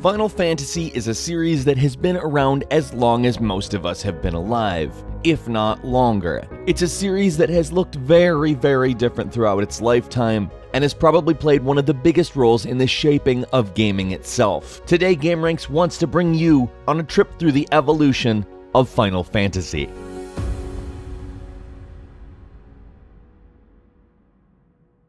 Final Fantasy is a series that has been around as long as most of us have been alive, if not longer. It's a series that has looked very, very different throughout its lifetime, and has probably played one of the biggest roles in the shaping of gaming itself. Today, Gameranx wants to bring you on a trip through the evolution of Final Fantasy.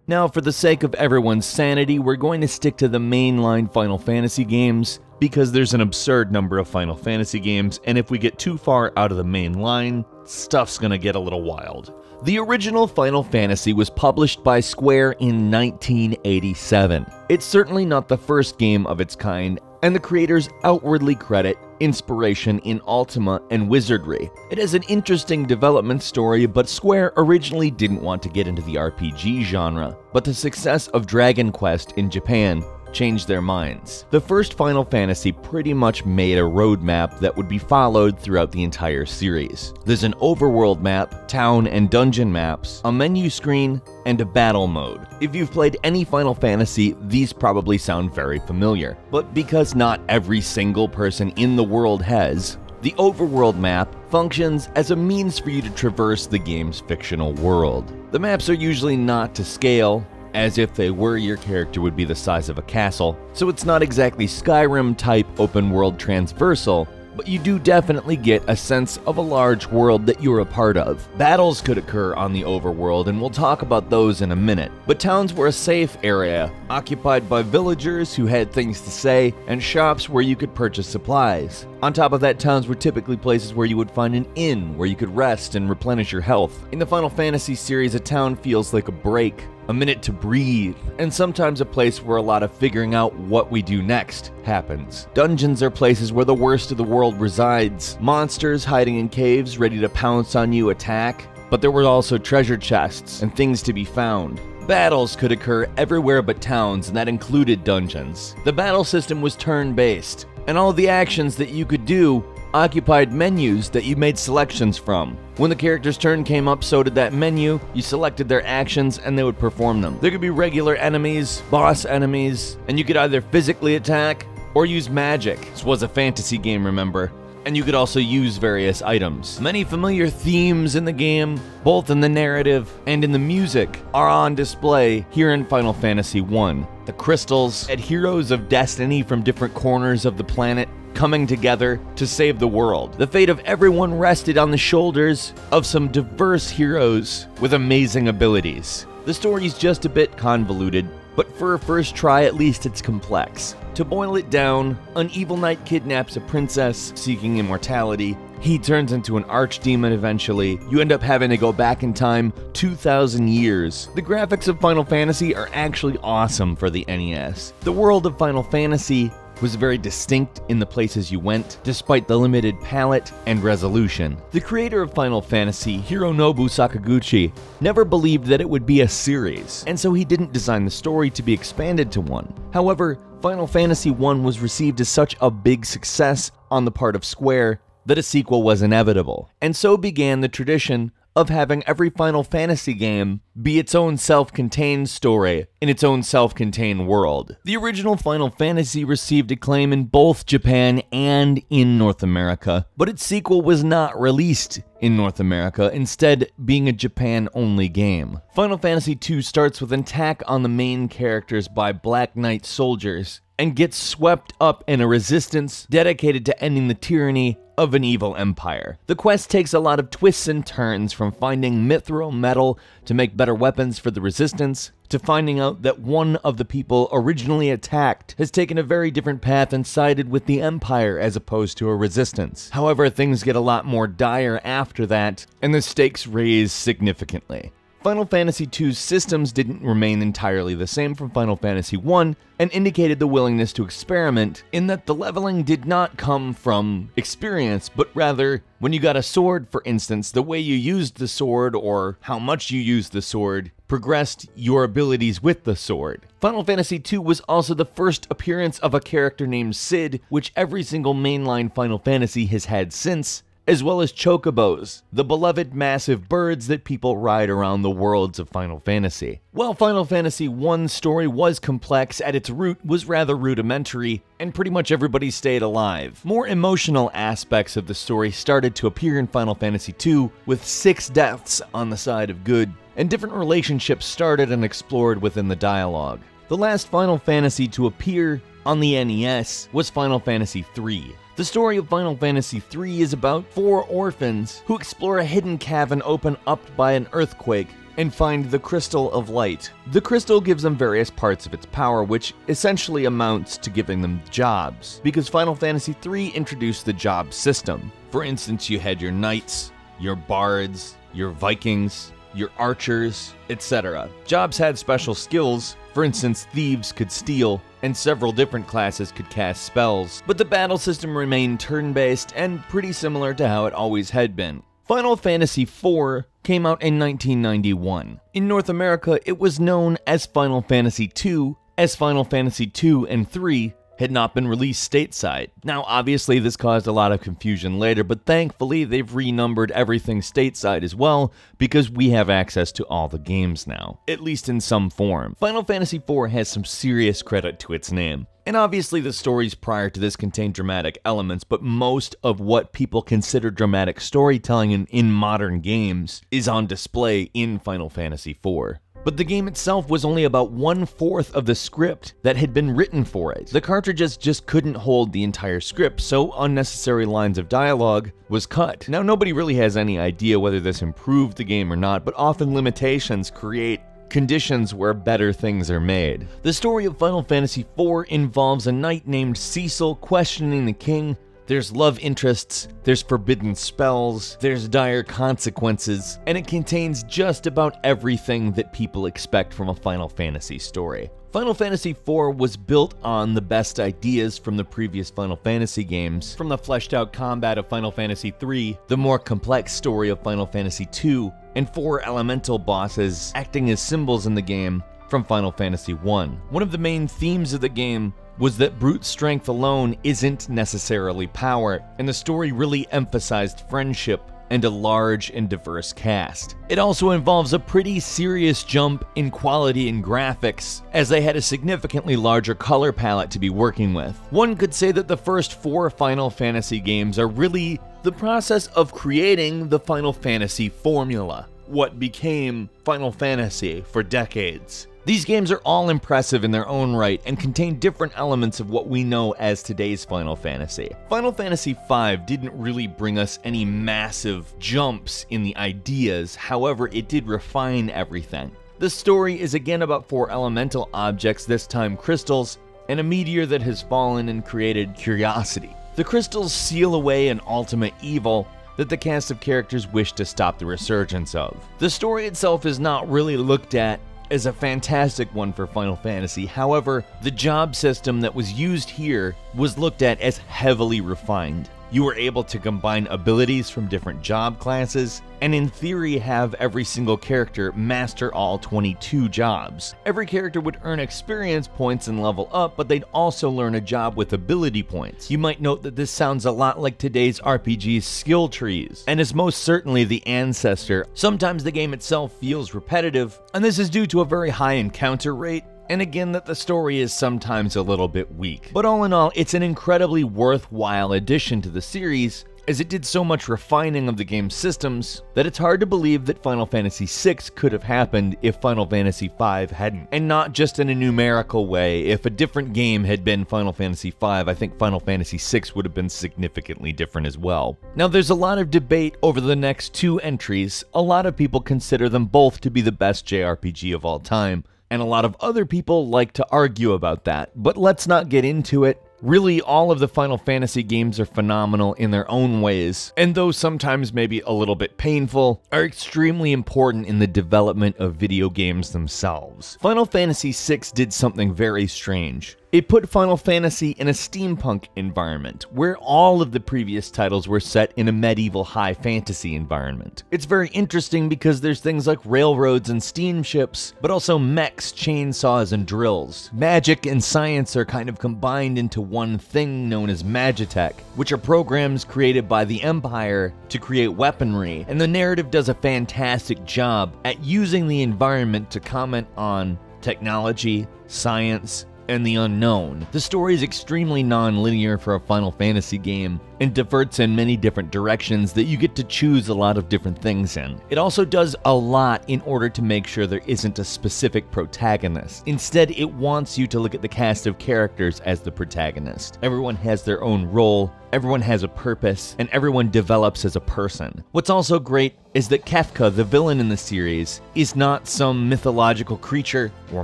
Now, for the sake of everyone's sanity, we're going to stick to the mainline Final Fantasy games, because there's an absurd number of Final Fantasy games, and if we get too far out of the main line, stuff's gonna get a little wild. The original Final Fantasy was published by Square in 1987. It's certainly not the first game of its kind, and the creators outwardly credit inspiration in Ultima and Wizardry. It has an interesting development story, but Square originally didn't want to get into the RPG genre, but the success of Dragon Quest in Japan changed their minds. The first Final Fantasy pretty much made a roadmap that would be followed throughout the entire series. There's an overworld map, town and dungeon maps, a menu screen, and a battle mode. If you've played any Final Fantasy, these probably sound very familiar. But because not every single person in the world has, the overworld map functions as a means for you to traverse the game's fictional world. The maps are usually not to scale, as if they were, your character would be the size of a castle, so it's not exactly Skyrim-type open-world transversal, but you do definitely get a sense of a large world that you're a part of. Battles could occur on the overworld, and we'll talk about those in a minute, but towns were a safe area, occupied by villagers who had things to say, and shops where you could purchase supplies. On top of that, towns were typically places where you would find an inn, where you could rest and replenish your health. In the Final Fantasy series, a town feels like a break, a minute to breathe, and sometimes a place where a lot of figuring out what we do next happens. Dungeons are places where the worst of the world resides, monsters hiding in caves ready to pounce on you, attack, but there were also treasure chests and things to be found. Battles could occur everywhere but towns, and that included dungeons. The battle system was turn-based, and all the actions that you could do occupied menus that you made selections from. When the character's turn came up, so did that menu. You selected their actions and they would perform them. There could be regular enemies, boss enemies, and you could either physically attack or use magic. This was a fantasy game, remember? And you could also use various items. Many familiar themes in the game, both in the narrative and in the music, are on display here in Final Fantasy I. The crystals had heroes of destiny from different corners of the planet coming together to save the world. The fate of everyone rested on the shoulders of some diverse heroes with amazing abilities. The story's just a bit convoluted, but for a first try, at least it's complex. To boil it down, an evil knight kidnaps a princess seeking immortality. He turns into an archdemon eventually. You end up having to go back in time 2,000 years. The graphics of Final Fantasy are actually awesome for the NES. The world of Final Fantasy was very distinct in the places you went, despite the limited palette and resolution. The creator of Final Fantasy, Hironobu Sakaguchi, never believed that it would be a series, and so he didn't design the story to be expanded to one. However, Final Fantasy I was received as such a big success on the part of Square that a sequel was inevitable, and so began the tradition of having every Final Fantasy game be its own self-contained story in its own self-contained world. The original Final Fantasy received acclaim in both Japan and in North America, but its sequel was not released in North America, instead being a Japan-only game. Final Fantasy II starts with an attack on the main characters by Black Knight soldiers, and gets swept up in a resistance dedicated to ending the tyranny of an evil empire. The quest takes a lot of twists and turns, from finding mithril metal to make better weapons for the resistance, to finding out that one of the people originally attacked has taken a very different path and sided with the empire as opposed to a resistance. However, things get a lot more dire after that, and the stakes raise significantly. Final Fantasy II's systems didn't remain entirely the same from Final Fantasy I, and indicated the willingness to experiment, in that the leveling did not come from experience, but rather, when you got a sword, for instance, the way you used the sword, or how much you used the sword, progressed your abilities with the sword. Final Fantasy II was also the first appearance of a character named Cid, which every single mainline Final Fantasy has had since, as well as chocobos, the beloved massive birds that people ride around the worlds of Final Fantasy. While Final Fantasy I's story was complex, at its root was rather rudimentary, and pretty much everybody stayed alive. More emotional aspects of the story started to appear in Final Fantasy II, with 6 deaths on the side of good, and different relationships started and explored within the dialogue. The last Final Fantasy to appear on the NES was Final Fantasy III. The story of Final Fantasy III is about 4 orphans who explore a hidden cavern opened up by an earthquake and find the Crystal of Light. The crystal gives them various parts of its power, which essentially amounts to giving them jobs, because Final Fantasy III introduced the job system. For instance, you had your knights, your bards, your Vikings, your archers, etc. Jobs had special skills. For instance, thieves could steal, and several different classes could cast spells, but the battle system remained turn-based and pretty similar to how it always had been. Final Fantasy IV came out in 1991. In North America, it was known as Final Fantasy II, as Final Fantasy II and III had not been released stateside. Now, obviously, this caused a lot of confusion later, but thankfully, they've renumbered everything stateside as well, because we have access to all the games now, at least in some form. Final Fantasy IV has some serious credit to its name. And obviously, the stories prior to this contain dramatic elements, but most of what people consider dramatic storytelling in modern games is on display in Final Fantasy IV. But the game itself was only about 1/4 of the script that had been written for it. The cartridges just couldn't hold the entire script, so unnecessary lines of dialogue was cut. Now, nobody really has any idea whether this improved the game or not, but often limitations create conditions where better things are made. The story of Final Fantasy IV involves a knight named Cecil questioning the king. There's love interests, there's forbidden spells, there's dire consequences, and it contains just about everything that people expect from a Final Fantasy story. Final Fantasy IV was built on the best ideas from the previous Final Fantasy games, from the fleshed-out combat of Final Fantasy III, the more complex story of Final Fantasy II, and 4 elemental bosses acting as symbols in the game from Final Fantasy I. One of the main themes of the game was that brute strength alone isn't necessarily power, and the story really emphasized friendship and a large and diverse cast. It also involves a pretty serious jump in quality and graphics, as they had a significantly larger color palette to be working with. One could say that the first 4 Final Fantasy games are really the process of creating the Final Fantasy formula, what became Final Fantasy for decades. These games are all impressive in their own right and contain different elements of what we know as today's Final Fantasy. Final Fantasy V didn't really bring us any massive jumps in the ideas, however, it did refine everything. The story is again about 4 elemental objects, this time crystals, and a meteor that has fallen and created curiosity. The crystals seal away an ultimate evil that the cast of characters wish to stop the resurgence of. The story itself is not really looked at is a fantastic one for Final Fantasy. However, the job system that was used here was looked at as heavily refined. You were able to combine abilities from different job classes, and in theory have every single character master all 22 jobs. Every character would earn experience points and level up, but they'd also learn a job with ability points. You might note that this sounds a lot like today's RPG skill trees, and is most certainly the ancestor. Sometimes the game itself feels repetitive, and this is due to a very high encounter rate, and again that the story is sometimes a little bit weak. But all in all, it's an incredibly worthwhile addition to the series, as it did so much refining of the game's systems that it's hard to believe that Final Fantasy VI could have happened if Final Fantasy V hadn't. And not just in a numerical way. If a different game had been Final Fantasy V, I think Final Fantasy VI would have been significantly different as well. Now, there's a lot of debate over the next 2 entries. A lot of people consider them both to be the best JRPG of all time, and a lot of other people like to argue about that, but let's not get into it. Really, all of the Final Fantasy games are phenomenal in their own ways, and though sometimes maybe a little bit painful, are extremely important in the development of video games themselves. Final Fantasy VI did something very strange. It put Final Fantasy in a steampunk environment, where all of the previous titles were set in a medieval high fantasy environment. It's very interesting because there's things like railroads and steamships, but also mechs, chainsaws, and drills. Magic and science are kind of combined into one thing known as Magitech, which are programs created by the Empire to create weaponry, and the narrative does a fantastic job at using the environment to comment on technology, science, and the unknown. The story is extremely non-linear for a Final Fantasy game and diverts in many different directions that you get to choose a lot of different things in. It also does a lot in order to make sure there isn't a specific protagonist. Instead, it wants you to look at the cast of characters as the protagonist. Everyone has their own role, everyone has a purpose, and everyone develops as a person. What's also great is that Kefka, the villain in the series, is not some mythological creature or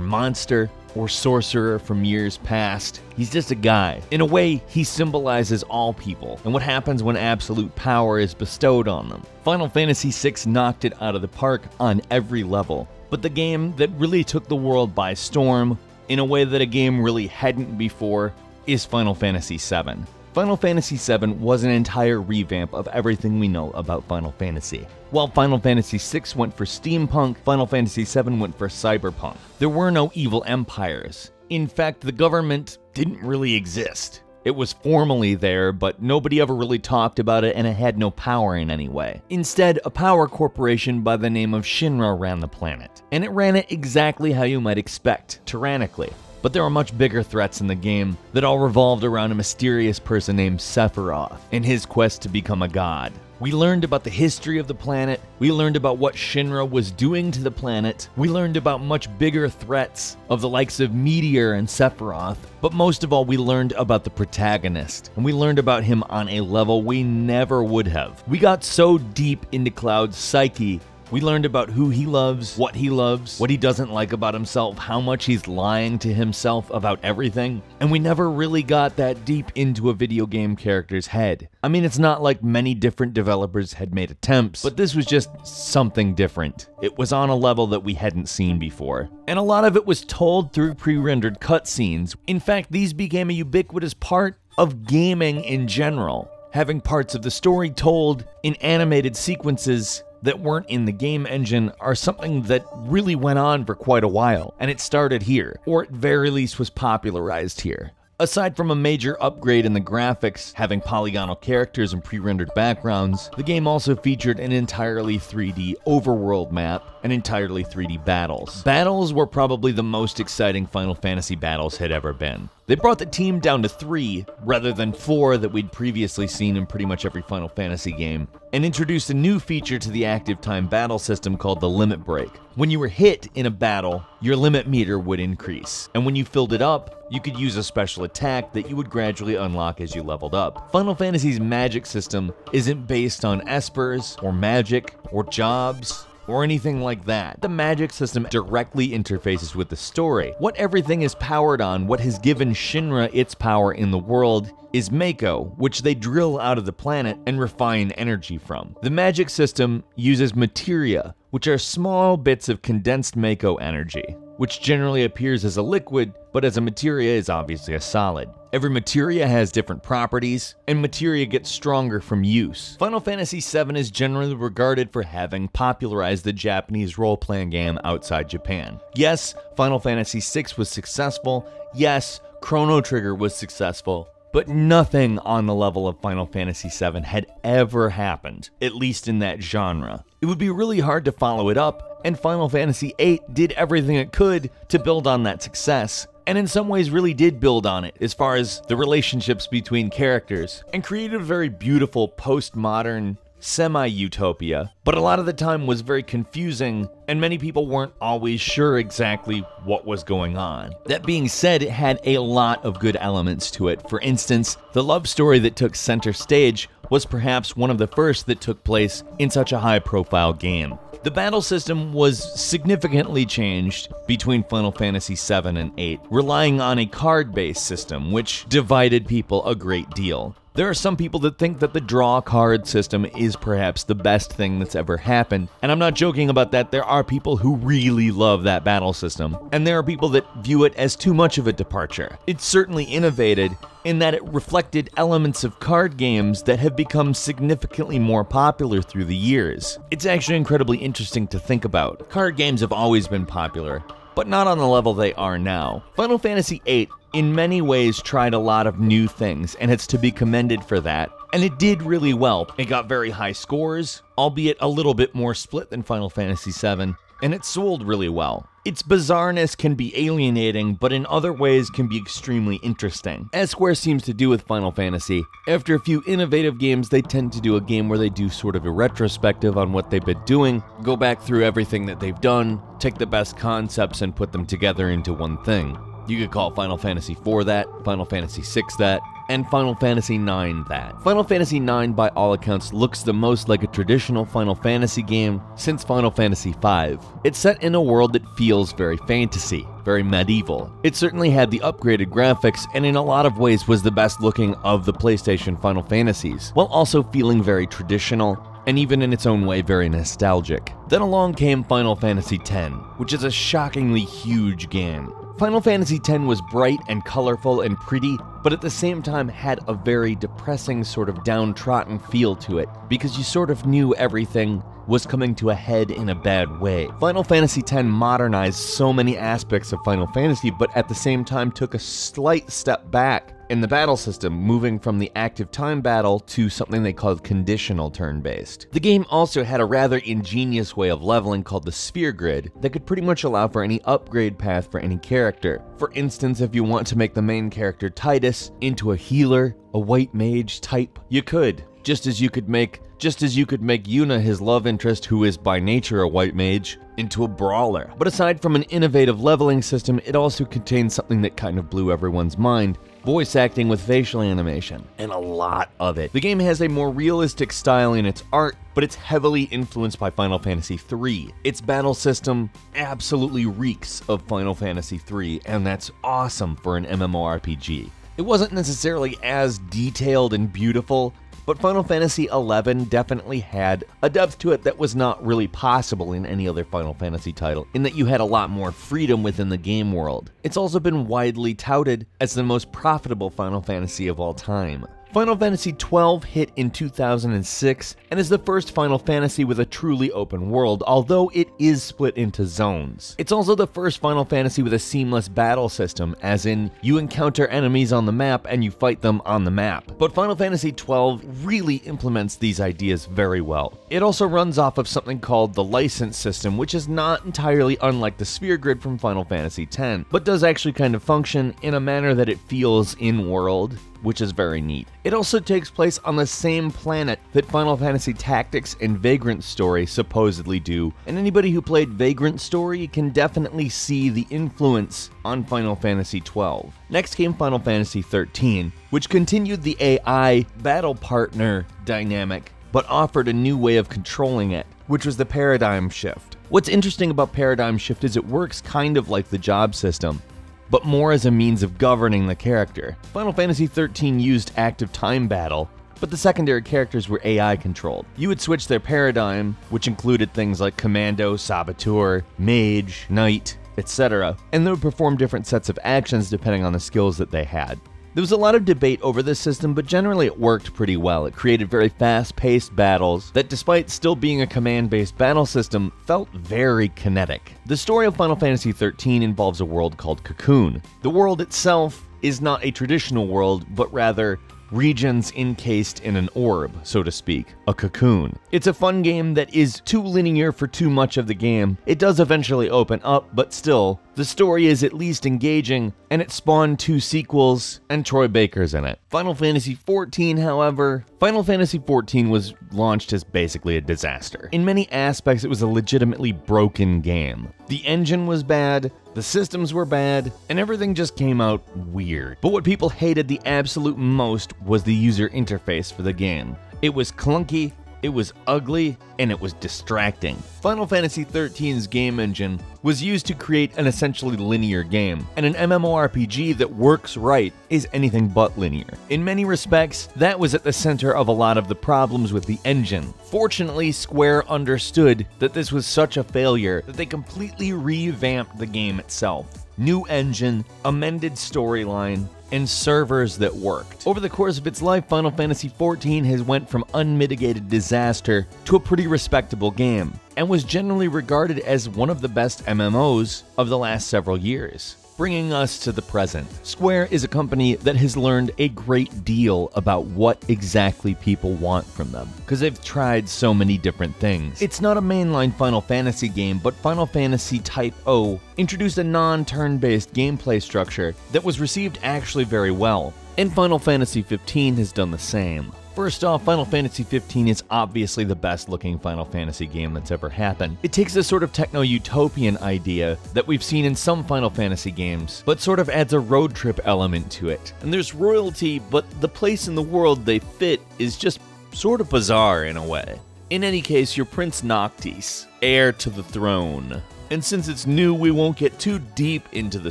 monster or sorcerer from years past. He's just a guy. In a way, he symbolizes all people and what happens when absolute power is bestowed on them. Final Fantasy VI knocked it out of the park on every level, but the game that really took the world by storm in a way that a game really hadn't before is Final Fantasy VII. Final Fantasy VII was an entire revamp of everything we know about Final Fantasy. While Final Fantasy VI went for steampunk, Final Fantasy VII went for cyberpunk. There were no evil empires. In fact, the government didn't really exist. It was formally there, but nobody ever really talked about it, and it had no power in any way. Instead, a power corporation by the name of Shinra ran the planet, and it ran it exactly how you might expect, tyrannically. But there were much bigger threats in the game that all revolved around a mysterious person named Sephiroth and his quest to become a god. We learned about the history of the planet, we learned about what Shinra was doing to the planet, we learned about much bigger threats of the likes of Meteor and Sephiroth, but most of all we learned about the protagonist, and we learned about him on a level we never would have. We got so deep into Cloud's psyche. We learned about who he loves, what he doesn't like about himself, how much he's lying to himself about everything, and we never really got that deep into a video game character's head. I mean, it's not like many different developers had made attempts, but this was just something different. It was on a level that we hadn't seen before. And a lot of it was told through pre-rendered cutscenes. In fact, these became a ubiquitous part of gaming in general, having parts of the story told in animated sequences that weren't in the game engine are something that really went on for quite a while, and it started here, or at very least was popularized here. Aside from a major upgrade in the graphics, having polygonal characters and pre-rendered backgrounds, the game also featured an entirely 3D overworld map and entirely 3D battles. Battles were probably the most exciting Final Fantasy battles had ever been. They brought the team down to 3, rather than 4 that we'd previously seen in pretty much every Final Fantasy game, and introduced a new feature to the active time battle system called the limit break. When you were hit in a battle, your limit meter would increase, and when you filled it up, you could use a special attack that you would gradually unlock as you leveled up. Final Fantasy's magic system isn't based on espers, or magic, or jobs, or anything like that. The magic system directly interfaces with the story. What everything is powered on, what has given Shinra its power in the world, is Mako, which they drill out of the planet and refine energy from. The magic system uses materia, which are small bits of condensed Mako energy, which generally appears as a liquid, but as a materia is obviously a solid. Every materia has different properties, and materia gets stronger from use. Final Fantasy VII is generally regarded for having popularized the Japanese role-playing game outside Japan. Yes, Final Fantasy VI was successful, yes, Chrono Trigger was successful, but nothing on the level of Final Fantasy VII had ever happened, at least in that genre. It would be really hard to follow it up, and Final Fantasy VIII did everything it could to build on that success, and in some ways really did build on it as far as the relationships between characters, and created a very beautiful postmodern semi-utopia, but a lot of the time was very confusing, and many people weren't always sure exactly what was going on. That being said, it had a lot of good elements to it. For instance, the love story that took center stage was perhaps one of the first that took place in such a high-profile game. The battle system was significantly changed between Final Fantasy VII and VIII, relying on a card-based system, which divided people a great deal. There are some people that think that the draw card system is perhaps the best thing that's ever happened, and I'm not joking about that. There are people who really love that battle system, and there are people that view it as too much of a departure. It's certainly innovated in that it reflected elements of card games that have become significantly more popular through the years. It's actually incredibly interesting to think about. Card games have always been popular, but not on the level they are now. Final Fantasy VIII in many ways tried a lot of new things, and it's to be commended for that, and it did really well. It got very high scores, albeit a little bit more split than Final Fantasy VII, and it sold really well. Its bizarreness can be alienating, but in other ways can be extremely interesting. As Square seems to do with Final Fantasy, after a few innovative games, they tend to do a game where they do sort of a retrospective on what they've been doing, go back through everything that they've done, take the best concepts and put them together into one thing. You could call Final Fantasy IV that, Final Fantasy VI that, and Final Fantasy IX that. Final Fantasy IX, by all accounts, looks the most like a traditional Final Fantasy game since Final Fantasy V. It's set in a world that feels very fantasy, very medieval. It certainly had the upgraded graphics, and in a lot of ways was the best looking of the PlayStation Final Fantasies, while also feeling very traditional, and even in its own way very nostalgic. Then along came Final Fantasy X, which is a shockingly huge game. Final Fantasy X was bright and colorful and pretty, but at the same time had a very depressing sort of downtrodden feel to it, because you sort of knew everything was coming to a head in a bad way. Final Fantasy X modernized so many aspects of Final Fantasy, but at the same time took a slight step back in the battle system, moving from the active time battle to something they called conditional turn-based. The game also had a rather ingenious way of leveling called the sphere grid that could pretty much allow for any upgrade path for any character. For instance, if you want to make the main character Tidus into a healer, a white mage type, you could, just as you could make Yuna, his love interest, who is by nature a white mage, into a brawler. But aside from an innovative leveling system, it also contained something that kind of blew everyone's mind: voice acting with facial animation, and a lot of it. The game has a more realistic style in its art, but it's heavily influenced by Final Fantasy III. Its battle system absolutely reeks of Final Fantasy III, and that's awesome for an MMORPG. It wasn't necessarily as detailed and beautiful, but Final Fantasy XI definitely had a depth to it that was not really possible in any other Final Fantasy title, in that you had a lot more freedom within the game world. It's also been widely touted as the most profitable Final Fantasy of all time. Final Fantasy XII hit in 2006 and is the first Final Fantasy with a truly open world, although it is split into zones. It's also the first Final Fantasy with a seamless battle system, as in you encounter enemies on the map and you fight them on the map. But Final Fantasy XII really implements these ideas very well. It also runs off of something called the license system, which is not entirely unlike the sphere grid from Final Fantasy X, but does actually kind of function in a manner that it feels in-world, which is very neat. It also takes place on the same planet that Final Fantasy Tactics and Vagrant Story supposedly do, and anybody who played Vagrant Story can definitely see the influence on Final Fantasy XII. Next came Final Fantasy XIII, which continued the AI battle partner dynamic, but offered a new way of controlling it, which was the paradigm shift. What's interesting about paradigm shift is it works kind of like the job system, but more as a means of governing the character. Final Fantasy XIII used active time battle, but the secondary characters were AI controlled. You would switch their paradigm, which included things like commando, saboteur, mage, knight, etc., and they would perform different sets of actions depending on the skills that they had. There was a lot of debate over this system, but generally it worked pretty well. It created very fast-paced battles that, despite still being a command-based battle system, felt very kinetic. The story of Final Fantasy XIII involves a world called Cocoon. The world itself is not a traditional world, but rather regions encased in an orb, so to speak, a cocoon. It's a fun game that is too linear for too much of the game. It does eventually open up, but still, the story is at least engaging, and it spawned two sequels, and Troy Baker's in it. Final Fantasy XIV, however, Final Fantasy XIV was launched as basically a disaster. In many aspects, it was a legitimately broken game. The engine was bad, the systems were bad, and everything just came out weird. But what people hated the absolute most was the user interface for the game. It was clunky, It was ugly, and it was distracting. Final Fantasy XIII's game engine was used to create an essentially linear game, and an MMORPG that works right is anything but linear. In many respects, that was at the center of a lot of the problems with the engine. Fortunately, Square understood that this was such a failure that they completely revamped the game itself. New engine, amended storyline, and servers that worked. Over the course of its life, Final Fantasy XIV has went from unmitigated disaster to a pretty respectable game, and was generally regarded as one of the best MMOs of the last several years. Bringing us to the present, Square is a company that has learned a great deal about what exactly people want from them, because they've tried so many different things. It's not a mainline Final Fantasy game, but Final Fantasy Type-O introduced a non-turn-based gameplay structure that was received actually very well, and Final Fantasy XV has done the same. First off, Final Fantasy XV is obviously the best looking Final Fantasy game that's ever happened. It takes a sort of techno-utopian idea that we've seen in some Final Fantasy games, but sort of adds a road trip element to it. And there's royalty, but the place in the world they fit is just sort of bizarre in a way. In any case, you're Prince Noctis, heir to the throne. And since it's new, we won't get too deep into the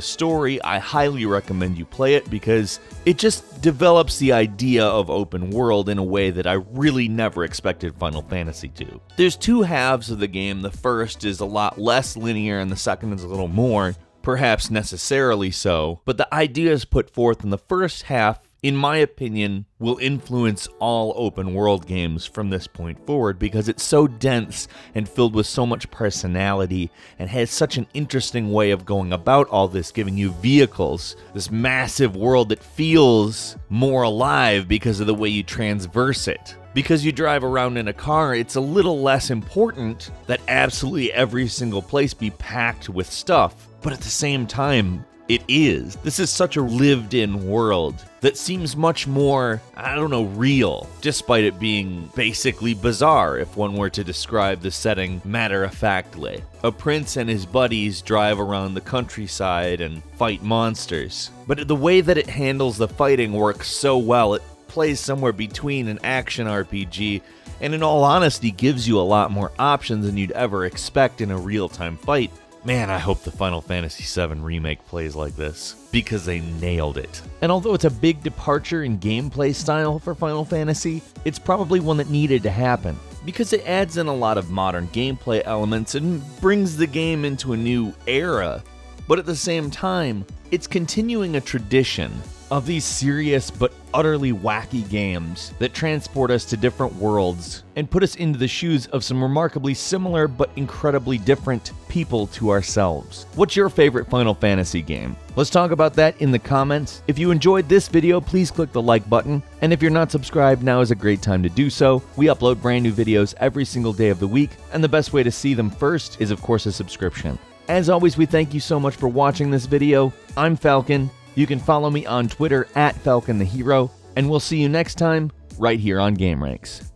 story. I highly recommend you play it because it just develops the idea of open world in a way that I really never expected Final Fantasy to. There's two halves of the game. The first is a lot less linear and the second is a little more, perhaps necessarily so. But the ideas put forth in the first half, in my opinion, will influence all open world games from this point forward because it's so dense and filled with so much personality and has such an interesting way of going about all this, giving you vehicles, this massive world that feels more alive because of the way you traverse it. Because you drive around in a car, it's a little less important that absolutely every single place be packed with stuff, but at the same time, it is. This is such a lived-in world that seems much more, I don't know, real, despite it being basically bizarre if one were to describe the setting matter-of-factly. A prince and his buddies drive around the countryside and fight monsters, but the way that it handles the fighting works so well. It plays somewhere between an action RPG and, in all honesty, gives you a lot more options than you'd ever expect in a real-time fight. Man, I hope the Final Fantasy VII Remake plays like this, because they nailed it. And although it's a big departure in gameplay style for Final Fantasy, it's probably one that needed to happen, because it adds in a lot of modern gameplay elements and brings the game into a new era. But at the same time, it's continuing a tradition of these serious but utterly wacky games that transport us to different worlds and put us into the shoes of some remarkably similar but incredibly different people to ourselves. What's your favorite Final Fantasy game? Let's talk about that in the comments. If you enjoyed this video, please click the like button, and if you're not subscribed, now is a great time to do so. We upload brand new videos every single day of the week, and the best way to see them first is, of course, a subscription. As always, we thank you so much for watching this video. I'm Falcon. You can follow me on Twitter @FalconTheHero, and we'll see you next time right here on Gameranx.